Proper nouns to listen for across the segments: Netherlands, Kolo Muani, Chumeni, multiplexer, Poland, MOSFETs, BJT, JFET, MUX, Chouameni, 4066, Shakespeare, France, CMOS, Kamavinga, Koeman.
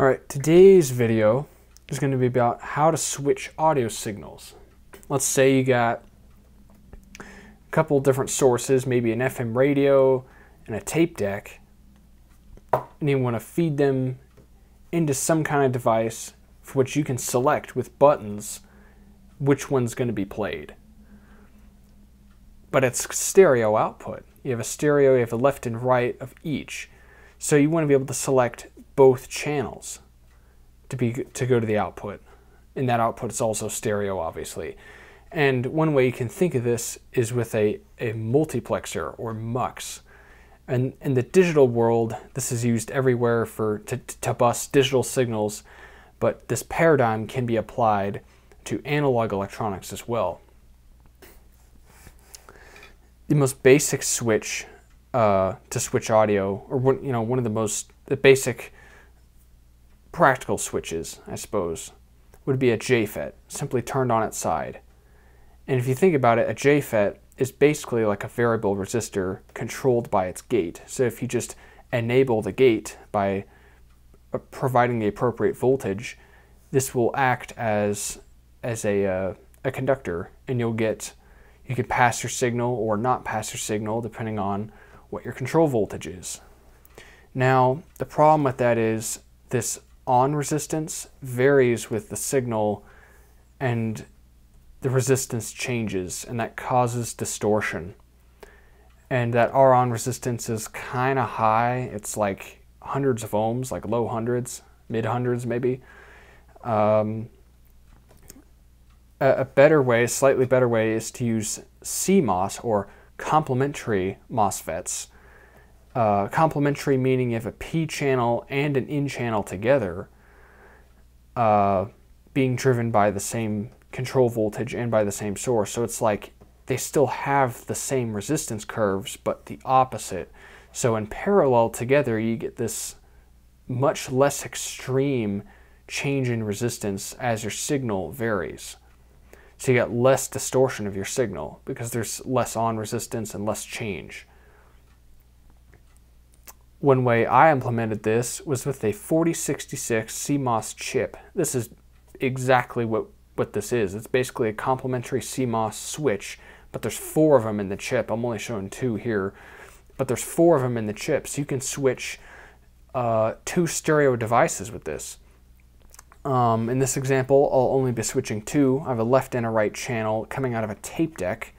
All right, today's video is going to be about how to switch audio signals. Let's say you got a couple different sources, maybe an FM radio and a tape deck, and you want to feed them into some kind of device for which you can select with buttons which one's going to be played. But it's stereo output. You have a stereo, you have a left and right of each. So you want to be able to select both channels to go to the output. And that output is also stereo, obviously. And one way you can think of this is with a multiplexer or MUX. And in the digital world, this is used everywhere to bus digital signals, but this paradigm can be applied to analog electronics as well. The most basic switch to switch audio, or the basic practical switches, I suppose, would be a JFET, simply turned on its side. And if you think about it, a JFET is basically like a variable resistor controlled by its gate. So if you just enable the gate by providing the appropriate voltage, this will act as a conductor, and you can pass your signal or not pass your signal depending on what your control voltage is. Now, the problem with that is this on resistance varies with the signal and the resistance changes, and that causes distortion. And that R on resistance is kind of high. It's like hundreds of ohms, like low hundreds, mid hundreds maybe. A slightly better way is to use CMOS or complementary MOSFETs. Complementary meaning you have a P channel and an N channel together, being driven by the same control voltage and by the same source. So it's like they still have the same resistance curves, but the opposite. So in parallel together, you get this much less extreme change in resistance as your signal varies. So you get less distortion of your signal because there's less on resistance and less change. One way I implemented this was with a 4066 CMOS chip. This is exactly what this is. It's basically a complementary CMOS switch, but there's four of them in the chip. I'm only showing two here, but there's four of them in the chip. So you can switch two stereo devices with this. In this example, I'll only be switching two. I have a left and a right channel coming out of a tape deck,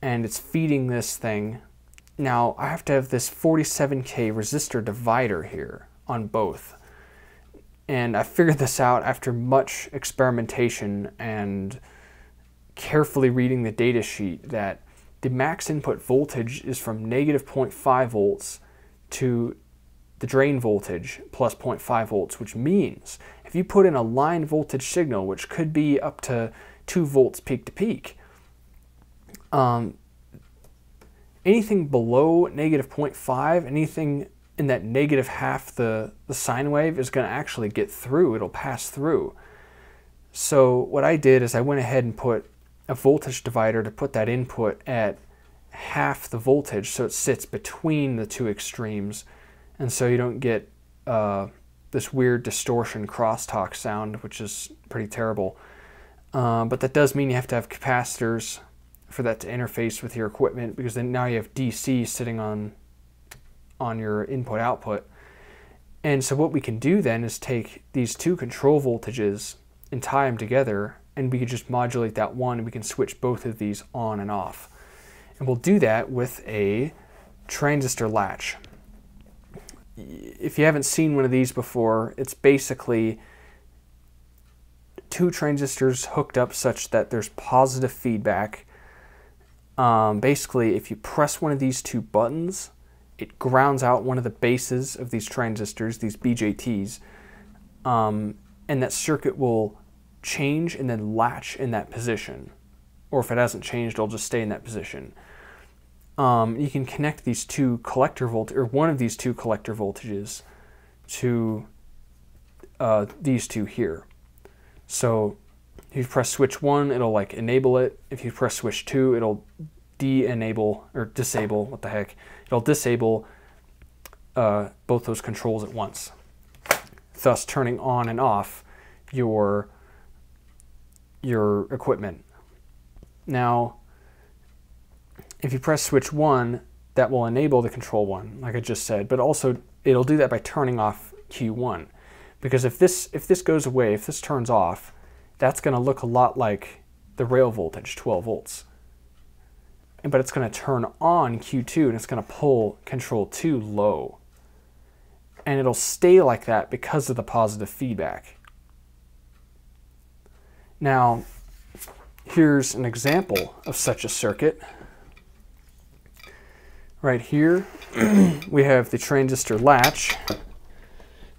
and it's feeding this thing. Now, I have to have this 47K resistor divider here on both. And I figured this out after much experimentation and carefully reading the data sheet that the max input voltage is from -0.5 volts to the drain voltage plus 0.5 volts, which means if you put in a line voltage signal, which could be up to 2 volts peak to peak, anything below -0.5, anything in that negative half the sine wave is going to actually get through. It'll pass through. So what I did is I went ahead and put a voltage divider to put that input at half the voltage, so it sits between the two extremes, and so you don't get this weird distortion crosstalk sound, which is pretty terrible. But that does mean you have to have capacitors for that to interface with your equipment, because then now you have DC sitting on your input output. And so what we can do then is take these two control voltages and tie them together, and we can just modulate that one, and we can switch both of these on and off. And we'll do that with a transistor latch. If you haven't seen one of these before, it's basically two transistors hooked up such that there's positive feedback. Basically, if you press one of these two buttons, it grounds out one of the bases of these transistors, these BJTs, and that circuit will change and then latch in that position. Or if it hasn't changed, it'll just stay in that position. You can connect these two collector voltages, or one of these two collector voltages, to these two here. So if you press switch 1, it'll like enable it. If you press switch 2, it'll de-enable, or disable, what the heck. It'll disable both those controls at once. thus turning on and off your equipment. Now, if you press switch 1, that will enable the control 1, like I just said, but also it'll do that by turning off Q1. Because if this goes away, if this turns off, that's going to look a lot like the rail voltage, 12 volts. But it's going to turn on Q2 and it's going to pull control 2 low. And it'll stay like that because of the positive feedback. Now, here's an example of such a circuit. Right here, we have the transistor latch.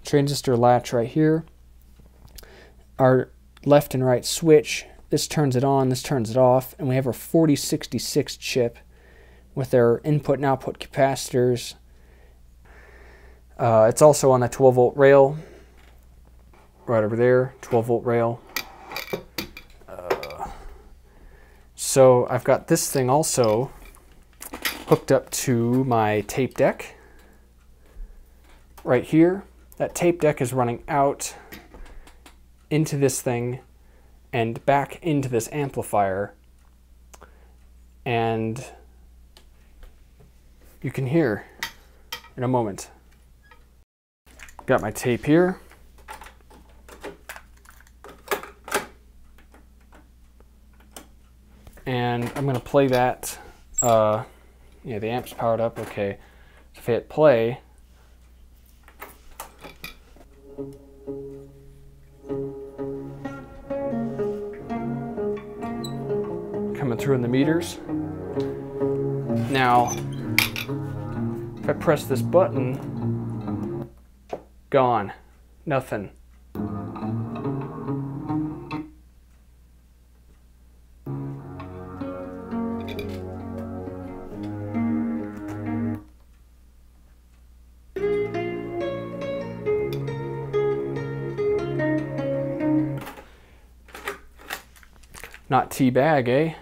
Transistor latch right here. Our left and right switch. This turns it on, this turns it off, and we have our 4066 chip with our input and output capacitors. It's also on a 12 volt rail, right over there, 12 volt rail. So I've got this thing also hooked up to my tape deck right here. That tape deck is running out into this thing and back into this amplifier, and you can hear in a moment. Got my tape here. And I'm gonna play that, yeah, the amp's powered up, okay. So if I hit play, coming through in the meters. Now, if I press this button, gone, nothing. Not tea bag, eh?